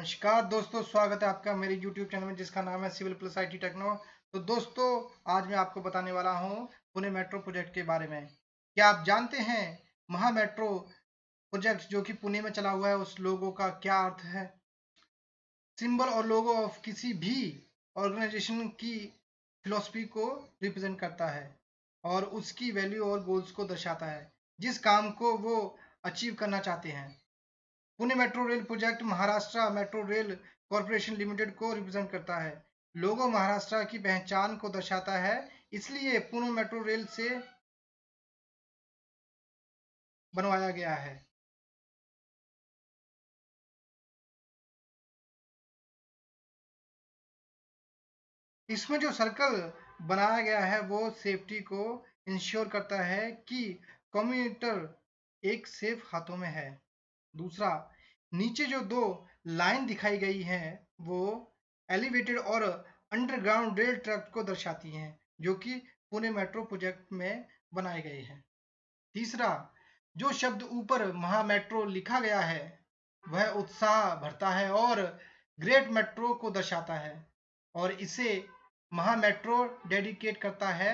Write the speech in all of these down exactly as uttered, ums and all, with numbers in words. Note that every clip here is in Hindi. नमस्कार दोस्तों, स्वागत है आपका मेरे YouTube चैनल में जिसका नाम है civil plus I T techno. तो दोस्तों, आज मैं आपको बताने वाला हूं पुणे मेट्रो प्रोजेक्ट के बारे में। क्या आप जानते हैं महा मेट्रो प्रोजेक्ट जो कि पुणे में चला हुआ है, उस लोगो का क्या अर्थ है? सिंबल और लोगो ऑफ किसी भी ऑर्गेनाइजेशन की फिलॉसफी को रिप्रेजेंट करता है और उसकी वैल्यू और गोल्स को दर्शाता है जिस काम को वो अचीव करना चाहते हैं। Pune metro rail project Maharashtra metro rail corporation limited को रिप्रेजेंट करता है। लोगो महाराष्ट्र की पहचान को दर्शाता है, इसलिए पुणे मेट्रो रेल से बनवाया गया है। इसमें जो सर्कल बनाया गया है वो सेफ्टी को इंश्योर करता है कि कम्यूटर एक सेफ हाथों में है। दूसरा, नीचे जो दो लाइन दिखाई गई हैं वो एलिवेटेड और अंडरग्राउंड रेल ट्रैक को दर्शाती हैं जो कि पुणे मेट्रो प्रोजेक्ट में बनाए गए हैं। तीसरा, जो शब्द ऊपर महा मेट्रो लिखा गया है वह उत्साह भरता है और ग्रेट मेट्रो को दर्शाता है और इसे महा मेट्रो डेडिकेट करता है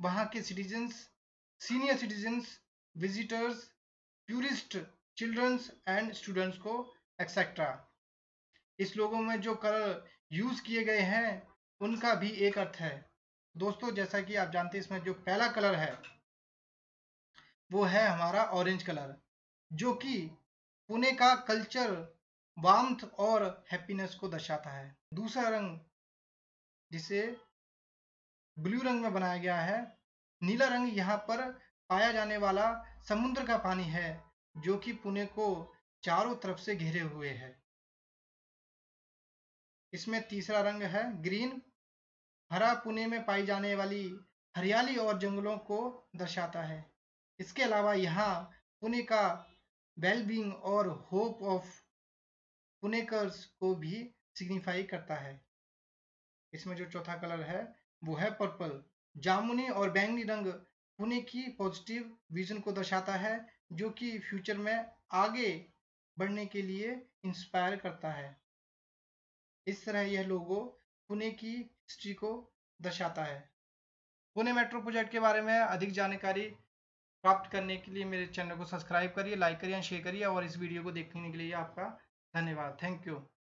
वहां के citizens, senior citizens, visitors, tourist, childrens and students को एक्सेट्रा। इस लोगों में जो कलर यूज किए गए हैं उनका भी एक अर्थ है। दोस्तों, जैसा कि आप जानते हैं, इसमें जो पहला कलर है वो है हमारा ऑरेंज कलर जो कि पुणे का कल्चर, वार्मथ और हैप्पीनेस को दर्शाता है। दूसरा रंग जिसे ब्लू रंग में बनाया गया है, नीला रंग यहाँ पर पाया जाने वाला समुद्र का पानी है जो कि पुणे को चारों तरफ से घेरे हुए है। इसमें तीसरा रंग है ग्रीन, हरा पुणे में पाई जाने वाली हरियाली और जंगलों को दर्शाता है। इसके अलावा यहाँ पुणे का वेलबींग और होप ऑफ पुणेकर्स को भी सिग्निफाई करता है। इसमें जो चौथा कलर है वो है पर्पल, जामुनी और बैंगनी रंग पुणे की पॉजिटिव विजन को दर्शाता है जो कि फ्यूचर में आगे बढ़ने के लिए इंस्पायर करता है। इस तरह यह लोगो पुणे की हिस्ट्री को दर्शाता है। पुणे मेट्रो प्रोजेक्ट के बारे में अधिक जानकारी प्राप्त करने के लिए मेरे चैनल को सब्सक्राइब करिए, लाइक करिए, शेयर करिए और इस वीडियो को देखने के लिए आपका धन्यवाद। Thank you.